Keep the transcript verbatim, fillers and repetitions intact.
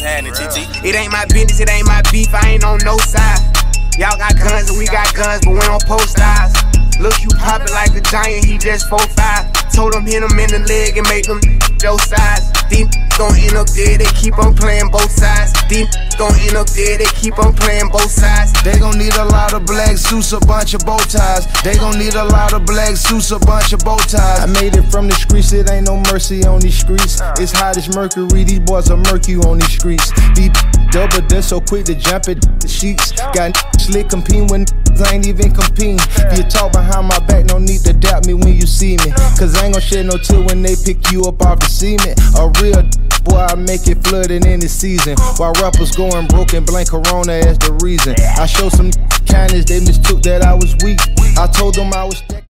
what's happening, T T? It ain't my business, it ain't my beef, I ain't on no side. Y'all got guns and we got guns, but we don't post eyes. Look, you poppin' like a giant, he just four five. Told him hit him in the leg and make them no size. These gon' end up dead, they keep on playing both sides. These gon' end up dead, they keep on playing both sides. They gon' need a lot of black suits, a bunch of bow ties. They gon' need a lot of black suits, a bunch of bow ties. I made it from the streets, it ain't no mercy on these streets. It's hot as mercury, these boys are murky on these streets. These double, they're so quick to jump at the sheets. Got slick competing when I ain't even competing. You talk behind my back, no need to doubt me when you see me. Cause I ain't gon' shed no tear when they pick you up off the cement. A real boy, I make it flood in any season. While rappers going broke and blame Corona as the reason. I showed some kindness, they mistook that I was weak. I told them I was